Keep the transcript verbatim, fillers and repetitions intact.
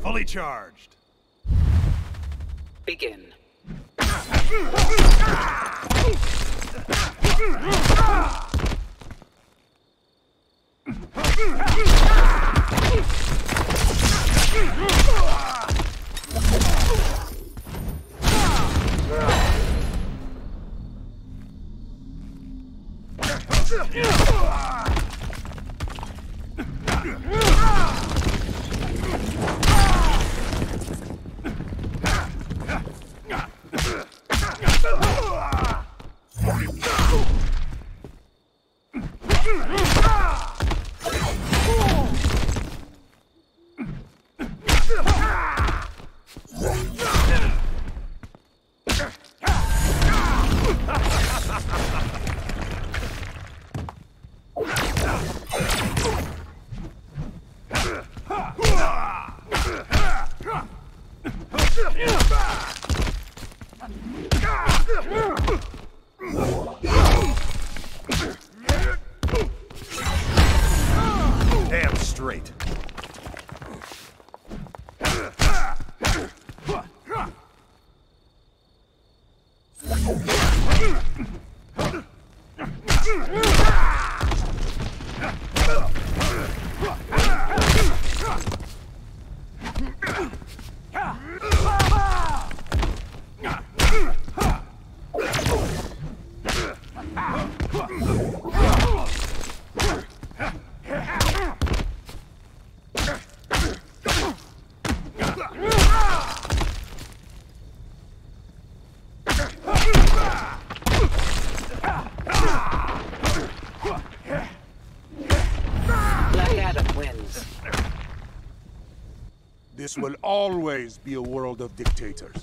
Fully charged. Begin. Damn straight. This will always be a world of dictators.